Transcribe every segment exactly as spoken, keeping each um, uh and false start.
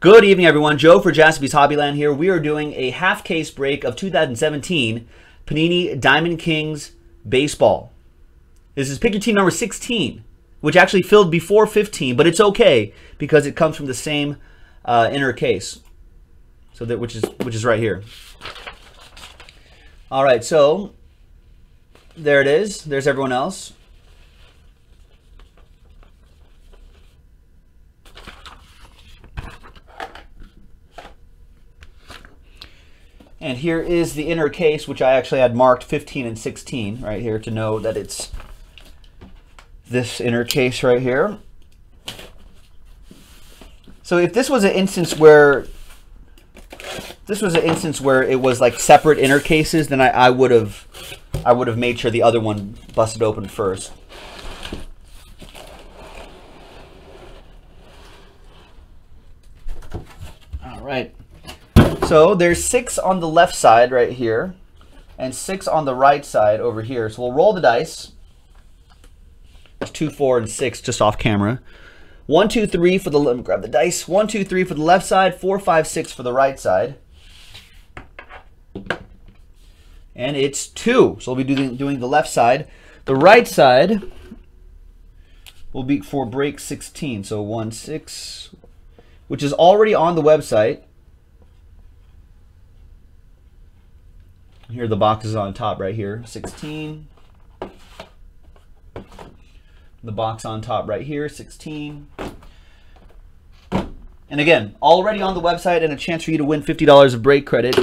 Good evening, everyone. Joe for Jaspy's Hobbyland here. We are doing a half case break of two thousand seventeen Panini Diamond Kings baseball. This is pick your team number sixteen, which actually filled before fifteen, but it's okay because it comes from the same uh, inner case. So that which is which is right here. All right, so there it is. There's everyone else. And here is the inner case, which I actually had marked fifteen and sixteen right here to know that it's this inner case right here. So if this was an instance where this was an instance where it was like separate inner cases, then I, I would have I would have made sure the other one busted open first. All right. So there's six on the left side right here and six on the right side over here. So we'll roll the dice. There's two, four, and six just off camera. One, two, three for the, let me grab the dice. One, two, three for the left side, four, five, six for the right side. And it's two. So we'll be doing, doing the left side. The right side will be for break sixteen. So one, six, which is already on the website. Here are the boxes on top right here, sixteen. The box on top right here, sixteen. And again, already on the website and a chance for you to win fifty dollars of break credit.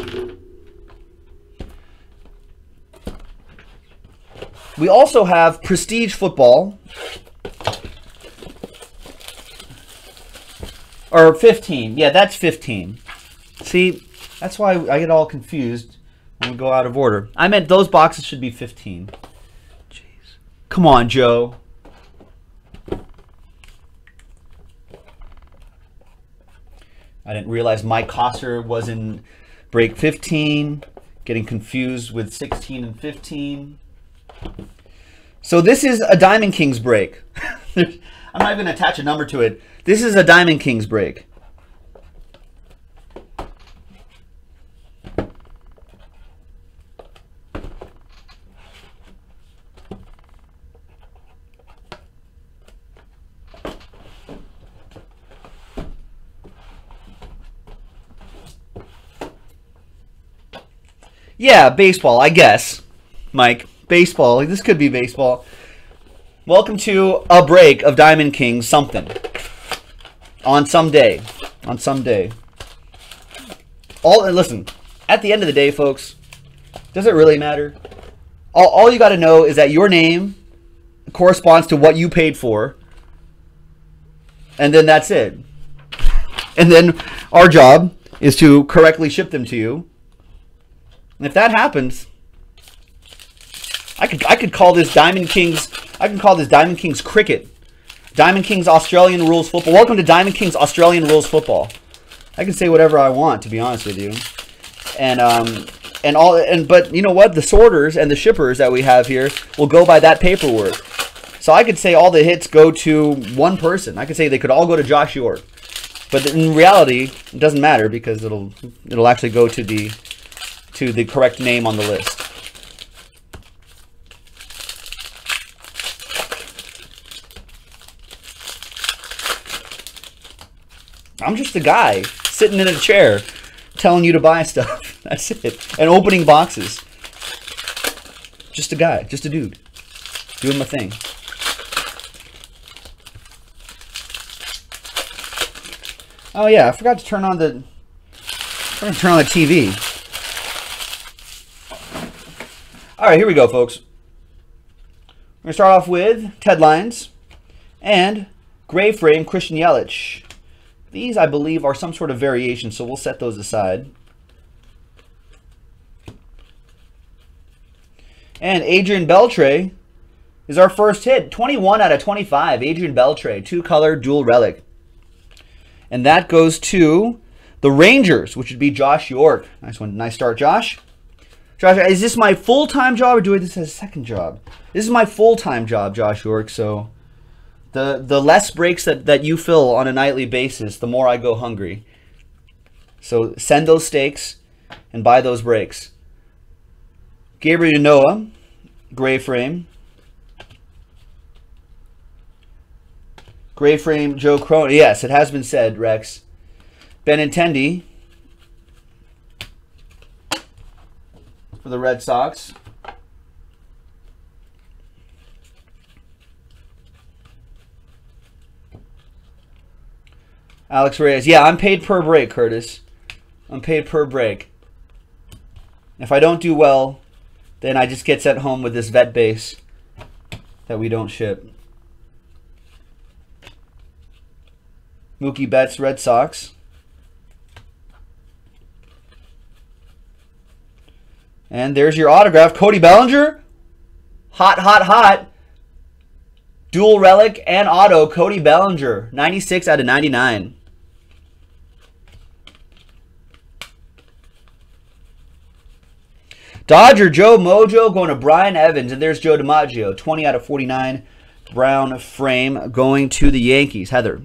We also have Prestige Football. Or fifteen, yeah, that's fifteen. See, that's why I get all confused. We'll go out of order. I meant those boxes should be fifteen. Jeez. Come on, Joe. I didn't realize Mike Kosser was in break fifteen, getting confused with sixteen and fifteen. So this is a Diamond Kings break. I'm not even going to attach a number to it. This is a Diamond Kings break. Yeah, baseball, I guess, Mike. Baseball. Like, this could be baseball. Welcome to a break of Diamond Kings something. On some day. On some day. All, and listen, at the end of the day, folks, does it really matter? All, all you got to know is that your name corresponds to what you paid for, and then that's it. And then our job is to correctly ship them to you. And if that happens, I could I could call this Diamond Kings. I can call this Diamond Kings cricket, Diamond Kings Australian rules football. Welcome to Diamond Kings Australian rules football. I can say whatever I want, to be honest with you, and um and all and but you know what? The sorters and the shippers that we have here will go by that paperwork. So I could say all the hits go to one person. I could say they could all go to Josh York, but in reality, it doesn't matter because it'll it'll actually go to the to the correct name on the list. I'm just a guy sitting in a chair telling you to buy stuff. That's it. And opening boxes. Just a guy, just a dude doing my thing. Oh yeah, I forgot to turn on the turn turn on the T V. All right, here we go, folks. We're going to start off with Ted Lyons and Gray Frame Christian Yelich. These, I believe, are some sort of variation, so we'll set those aside. And Adrian Beltre is our first hit. twenty-one out of twenty-five, Adrian Beltre, two-color dual relic. And that goes to the Rangers, which would be Josh York. Nice one. Nice start, Josh. Josh, is this my full-time job or do I do this as a second job? This is my full-time job, Josh York, so the the less breaks that, that you fill on a nightly basis, the more I go hungry. So send those stakes and buy those breaks. Gabriel Noah, gray frame. Gray frame, Joe Cronin. Yes, it has been said, Rex. Benintendi for the Red Sox. Alex Reyes. Yeah, I'm paid per break, Curtis. I'm paid per break. If I don't do well, then I just get sent home with this vet base that we don't ship. Mookie Betts, Red Sox. And there's your autograph. Cody Bellinger. Hot, hot, hot. Dual relic and auto. Cody Bellinger. ninety-six out of ninety-nine. Dodger Joe Mojo going to Brian Evans. And there's Joe DiMaggio. twenty out of forty-nine. Brown frame going to the Yankees. Heather.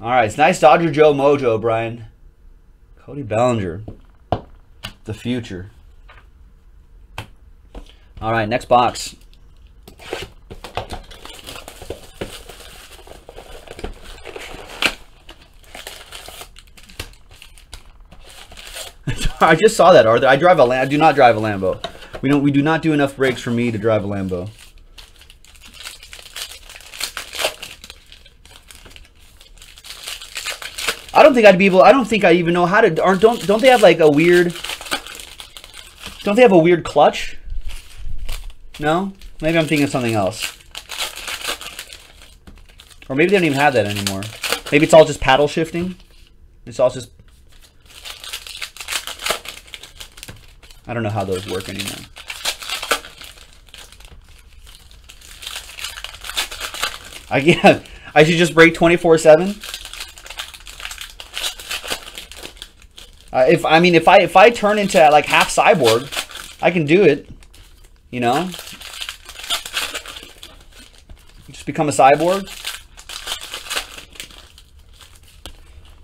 All right, it's nice Dodger Joe Mojo, Brian. Cody Bellinger, the future. All right, next box. I just saw that, Arthur. I drive a Lam- I do not drive a Lambo. We don't. We do not do enough breaks for me to drive a Lambo. I don't think I'd be able. I don't think I even know how to. Aren't don't don't they have like a weird? Don't they have a weird clutch? No, maybe I'm thinking of something else. Or maybe they don't even have that anymore. Maybe it's all just paddle shifting. It's all just. I don't know how those work anymore. I yeah. I should just break twenty-four seven. Uh, if I mean, if I if I turn into like half cyborg, I can do it. You know, just become a cyborg.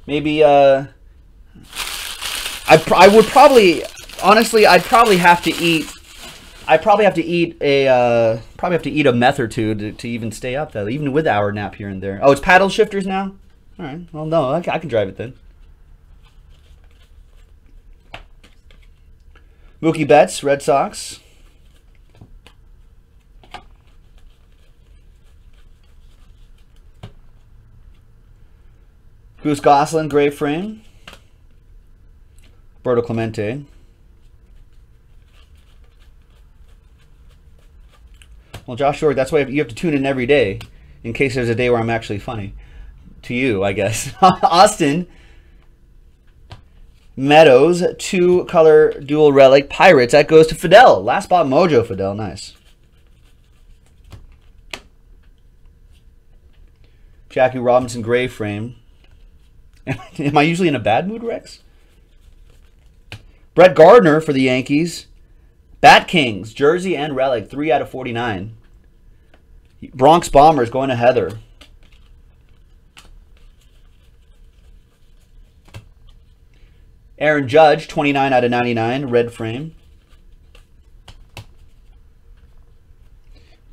Maybe uh, I I would probably honestly I'd probably have to eat I probably have to eat a uh, probably have to eat a meth or two to, to even stay up though, even with our nap here and there. Oh, it's paddle shifters now. All right, well no, I, I can drive it then. Mookie Betts, Red Sox. Goose Goslin, gray frame. Roberto Clemente. Well, Josh Short, that's why you have to tune in every day in case there's a day where I'm actually funny. To you, I guess. Austin. Meadows, two color dual relic Pirates. That goes to Fidel. Last spot Mojo Fidel. Nice. Jackie Robinson, gray frame. Am I usually in a bad mood, Rex? Brett Gardner for the Yankees. Bat Kings, jersey and relic, three out of forty-nine. Bronx Bombers going to Heather. Aaron Judge, twenty-nine out of ninety-nine, red frame.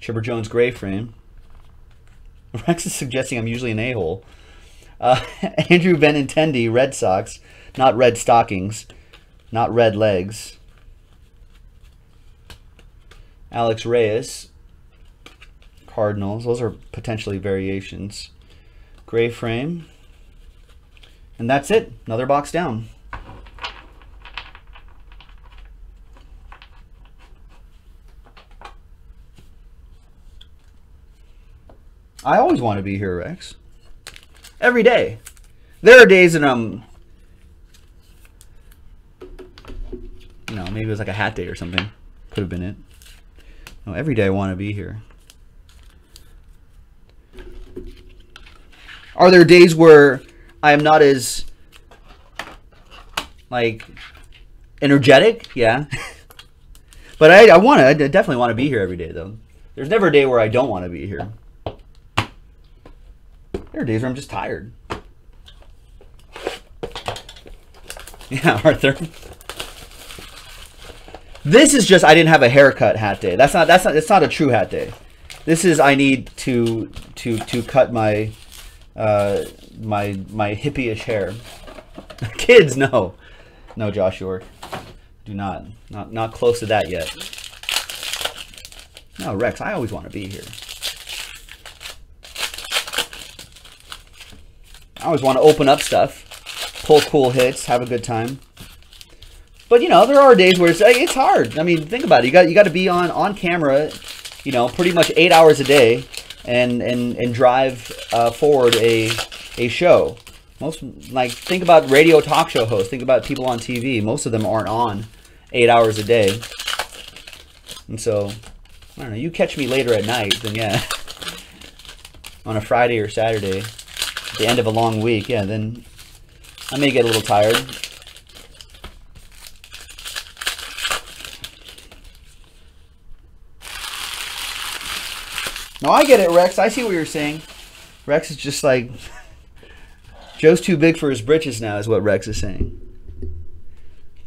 Chipper Jones, gray frame. Rex is suggesting I'm usually an a-hole. Uh, Andrew Benintendi, Red Sox. Not red stockings. Not red legs. Alex Reyes. Cardinals. Those are potentially variations. Gray frame. And that's it. Another box down. I always want to be here, Rex. Every day. There are days that I'm, you know, maybe it was like a hat day or something. Could have been it. No, every day I want to be here. Are there days where I am not as, like, energetic? Yeah. But I, I want to. I definitely want to be here every day, though. There's never a day where I don't want to be here. There are days where I'm just tired. Yeah, Arthur. This is just I didn't have a haircut hat day. That's not that's not it's not a true hat day. This is I need to to to cut my uh my my hippie-ish hair. Kids, no. No, Joshua. Do not. Not not close to that yet. No, Rex, I always want to be here. I always want to open up stuff. Pull cool hits, have a good time. But you know, there are days where it's, it's hard. I mean, think about it. You got you got to be on on camera, you know, pretty much eight hours a day, and and and drive uh, forward a a show. Most like think about radio talk show hosts. Think about people on T V. Most of them aren't on eight hours a day. And so, I don't know. You catch me later at night, then yeah, on a Friday or Saturday, at the end of a long week, yeah, then. I may get a little tired. No, I get it, Rex. I see what you're saying. Rex is just like... Joe's too big for his britches now is what Rex is saying.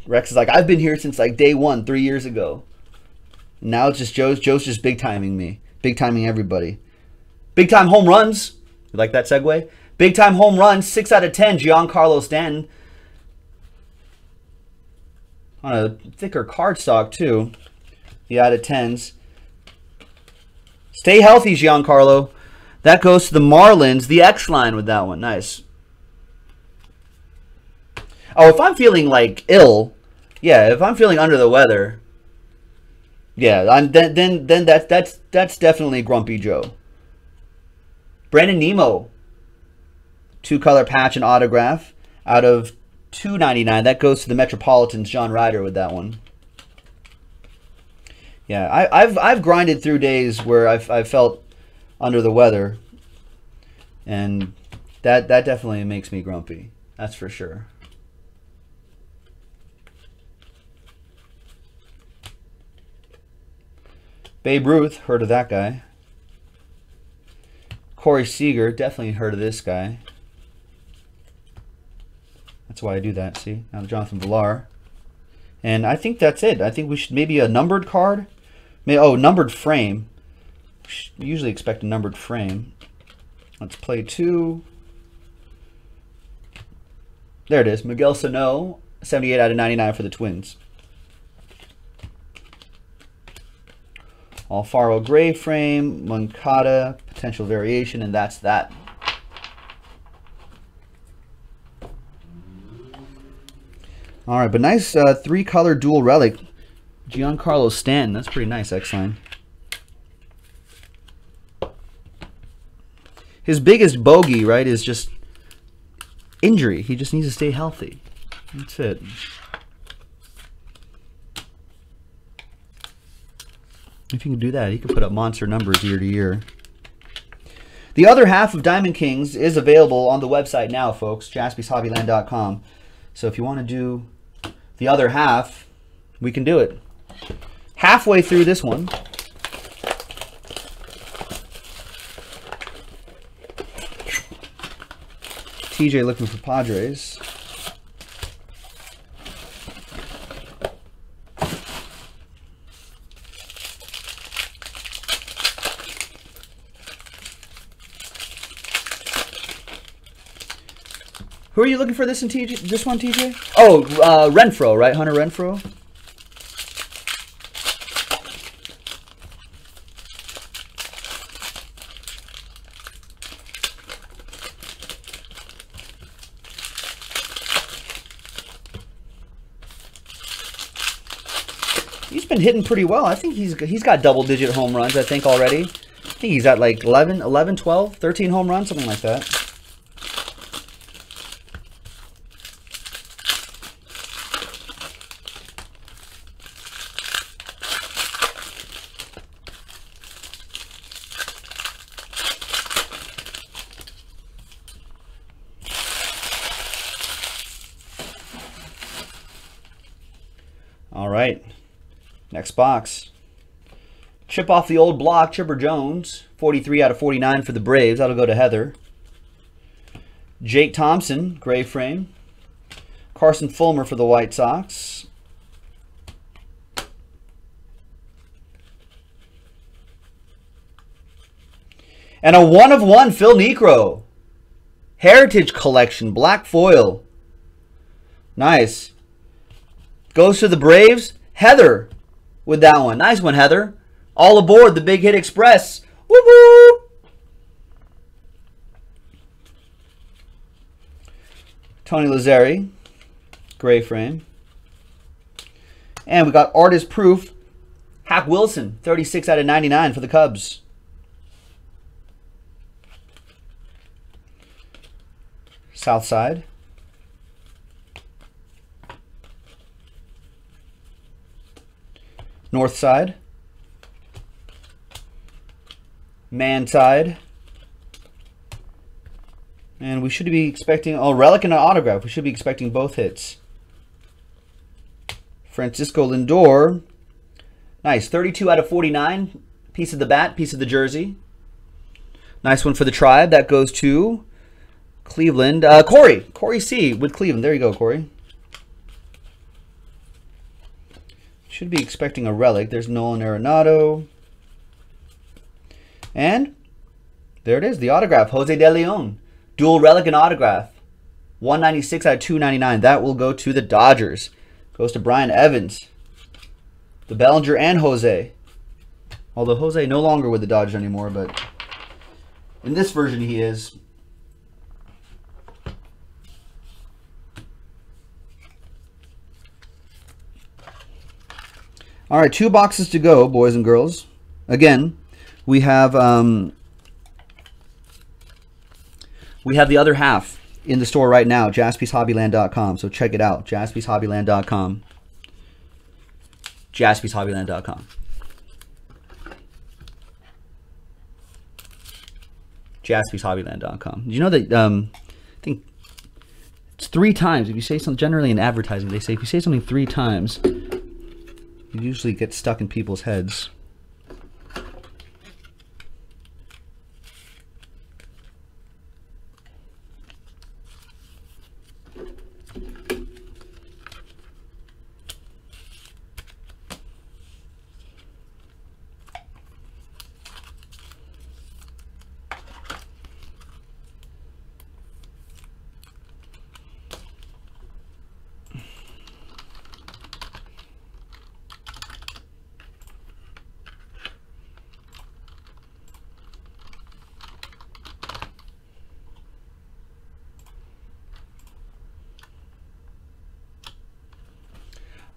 Rex is like, I've been here since like day one, three years ago. Now it's just Joe's. Joe's just big-timing me. Big-timing everybody. Big-time home runs. You like that segue? Big time home run, six out of ten, Giancarlo Stanton. On a thicker cardstock, too. The out of tens. Stay healthy, Giancarlo. That goes to the Marlins. The X line with that one. Nice. Oh, if I'm feeling, like, ill, yeah, if I'm feeling under the weather, yeah, I'm, then, then, then that's, that's, that's definitely Grumpy Joe. Brandon Nemo. Two-color patch and autograph out of two ninety-nine. That goes to the Metropolitans, John Ryder with that one. Yeah, I, I've I've grinded through days where I've I've felt under the weather, and that that definitely makes me grumpy. That's for sure. Babe Ruth, heard of that guy. Corey Seager, definitely heard of this guy. That's why I do that, see? Now Jonathan Villar. And I think that's it. I think we should maybe a numbered card. Maybe, oh, numbered frame. We usually expect a numbered frame. Let's play two. There it is. Miguel Sano, seventy-eight out of ninety-nine for the Twins. Alfaro Gray frame, Moncada, potential variation, and that's that. All right, but nice uh, three-color dual relic. Giancarlo Stanton. That's pretty nice, X-Line. His biggest bogey, right, is just injury. He just needs to stay healthy. That's it. If you can do that, you can put up monster numbers year to year. The other half of Diamond Kings is available on the website now, folks, Jaspys Hobbyland dot com. So if you want to do... the other half, we can do it. Halfway through this one. T J looking for Padres. Who are you looking for this in T J? This one, T J? Oh, uh, Renfroe, right? Hunter Renfroe. He's been hitting pretty well. I think he's he's got double-digit home runs. I think already. I think he's at like eleven, twelve, thirteen home runs, something like that. All right, next box. Chip off the old block, Chipper Jones. forty-three out of forty-nine for the Braves. That'll go to Heather. Jake Thompson, gray frame. Carson Fulmer for the White Sox. And a one of one Phil Niekro. Heritage Collection, black foil. Nice. Goes to the Braves. Heather with that one. Nice one, Heather. All aboard the Big Hit Express. Woo-woo! Tony Lazzari, gray frame. And we got artist proof. Hack Wilson, thirty-six out of ninety-nine for the Cubs. Southside. Northside. Manside. And we should be expecting, oh, relic and an autograph. We should be expecting both hits. Francisco Lindor. Nice. thirty-two out of forty-nine. Piece of the bat, piece of the jersey. Nice one for the Tribe. That goes to Cleveland. Uh, Corey. Corey C. with Cleveland. There you go, Corey. Should be expecting a relic. There's Nolan Arenado. And there it is, the autograph. Jose De Leon. Dual relic and autograph. one ninety-six out of two ninety-nine. That will go to the Dodgers. Goes to Brian Evans. The Bellinger and Jose. Although Jose no longer with the Dodgers anymore, but in this version he is. All right, two boxes to go, boys and girls. Again, we have um, we have the other half in the store right now, Jaspys Hobbyland dot com. So check it out, Jaspys Hobbyland dot com. Jaspys Hobbyland dot com. Jaspys Hobbyland dot com. Did you know that um, I think it's three times. If you say something, generally in advertising, they say if you say something three times, you usually get stuck in people's heads.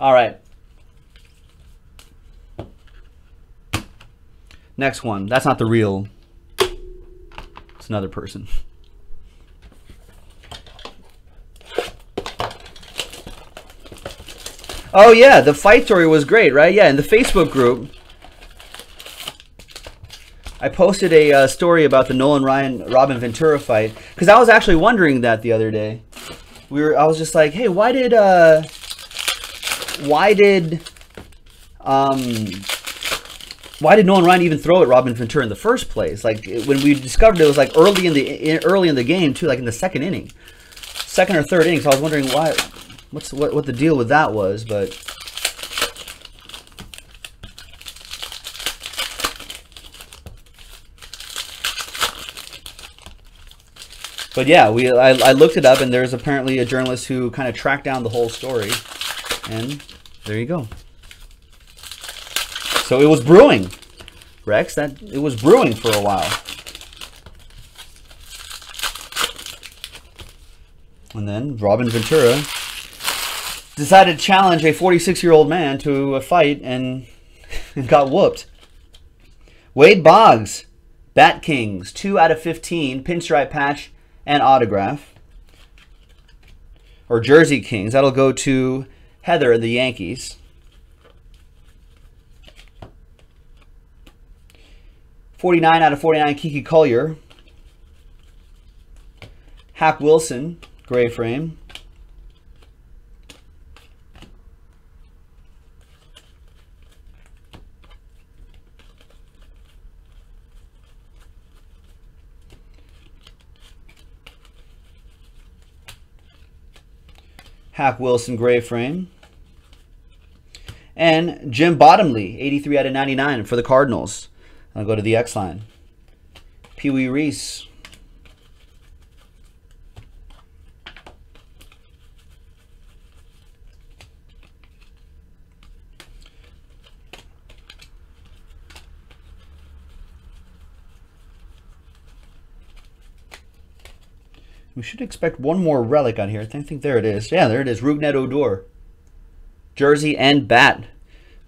All right. Next one. That's not the real. It's another person. Oh, yeah. The fight story was great, right? Yeah, in the Facebook group, I posted a uh, story about the Nolan Ryan-Robin Ventura fight because I was actually wondering that the other day. We were. I was just like, hey, why did... Uh, Why did um, why did Nolan Ryan even throw at Robin Ventura in the first place? Like when we discovered it was like early in the in, early in the game too, like in the second inning, second or third inning. So I was wondering why, what's what what the deal with that was, but but yeah, we I, I looked it up and there's apparently a journalist who kind of tracked down the whole story. And there you go. So it was brewing, Rex. That it was brewing for a while. And then Robin Ventura decided to challenge a forty-six-year-old man to a fight and got whooped. Wade Boggs, Bat Kings, two out of fifteen, pinstripe patch and autograph. Or Jersey Kings. That'll go to Heather and the Yankees. forty-nine out of forty-nine, Kiki Collier. Hack Wilson, gray frame. Hap Wilson gray frame. And Jim Bottomley, eighty-three out of ninety-nine for the Cardinals. I'll go to the X line. Pee Wee Reese. We should expect one more relic on here. I think, think there it is. Yeah, there it is. Rougned Odor. Jersey and bat.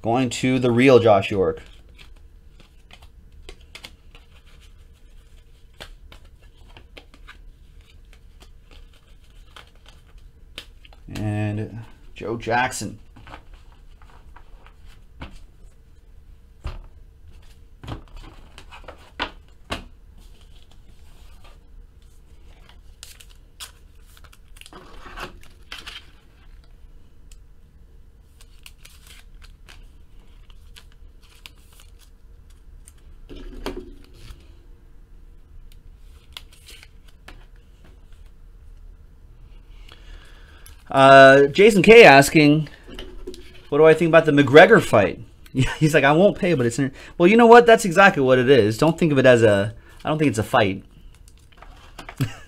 Going to the real Josh York. And Joe Jackson. Uh, Jason K asking, what do I think about the McGregor fight? He's like, I won't pay, but it's in. Well, you know what? That's exactly what it is. Don't think of it as a, I don't think it's a fight.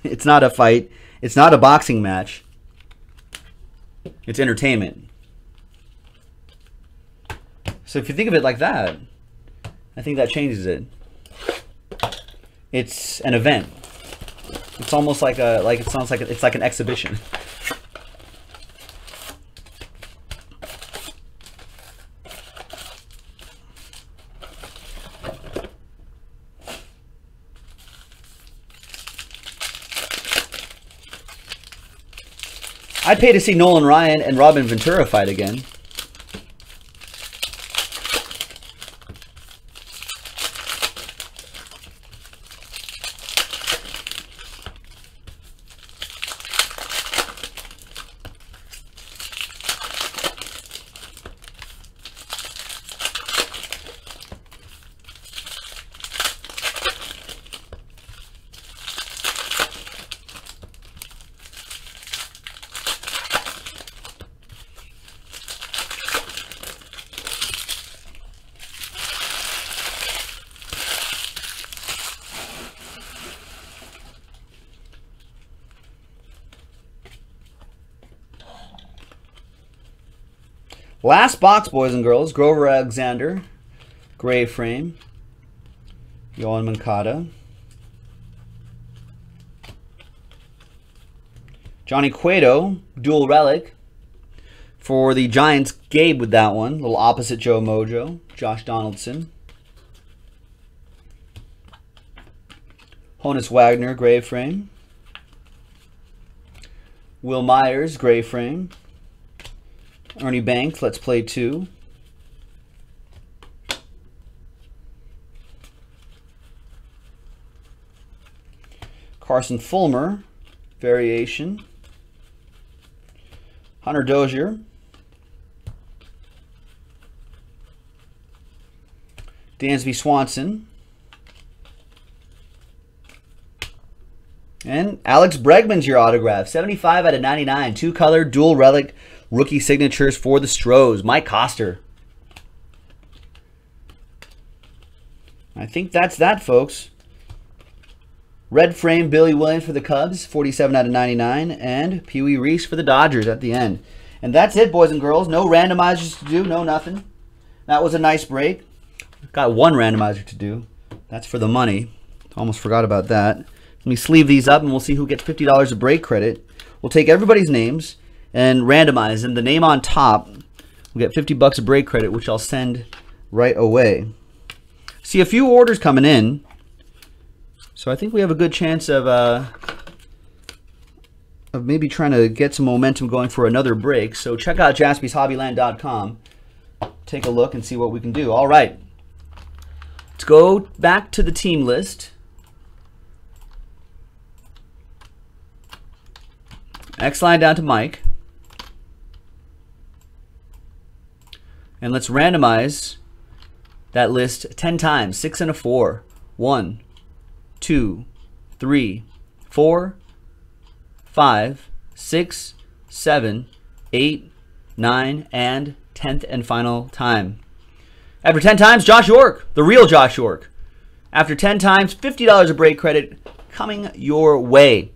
It's not a fight. It's not a boxing match. It's entertainment. So if you think of it like that, I think that changes it. It's an event. It's almost like a, like, it sounds like a, it's like an exhibition. I'd pay to see Nolan Ryan and Robin Ventura fight again. Last box, boys and girls. Grover Alexander, gray frame. Yohan Moncada. Johnny Cueto, dual relic. For the Giants, Gabe with that one. A little opposite Joe Mojo. Josh Donaldson. Honus Wagner, gray frame. Will Myers, gray frame. Ernie Banks, Let's Play two. Carson Fulmer, variation. Hunter Dozier. Dansby Swanson. And Alex Bregman's your autograph. seventy-five out of ninety-nine. Two-color, dual relic. Rookie signatures for the Stros. Mike Coster. I think that's that, folks. Red frame, Billy Williams for the Cubs. forty-seven out of ninety-nine. And Pee Wee Reese for the Dodgers at the end. And that's it, boys and girls. No randomizers to do. No nothing. That was a nice break. Got one randomizer to do. That's for the money. Almost forgot about that. Let me sleeve these up and we'll see who gets fifty dollars of break credit. We'll take everybody's names and randomize them. The name on top will get fifty bucks of break credit, which I'll send right away. See a few orders coming in, so I think we have a good chance of uh, of maybe trying to get some momentum going for another break. So check out Jaspys Hobbyland dot com. Take a look and see what we can do. All right, let's go back to the team list. X line down to Mike. And let's randomize that list ten times. Six and a four. One, two, three, four, five, six, seven, eight, nine, and tenth and final time. After ten times, Josh York, the real Josh York. After ten times, fifty dollars of break credit coming your way.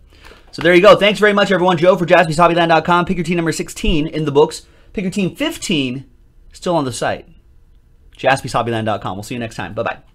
So there you go. Thanks very much, everyone. Joe for Jaspys Hobbyland dot com. Pick your team number sixteen in the books. Pick your team fifteen, still on the site. Jaspys Hobbyland dot com. We'll see you next time. Bye-bye.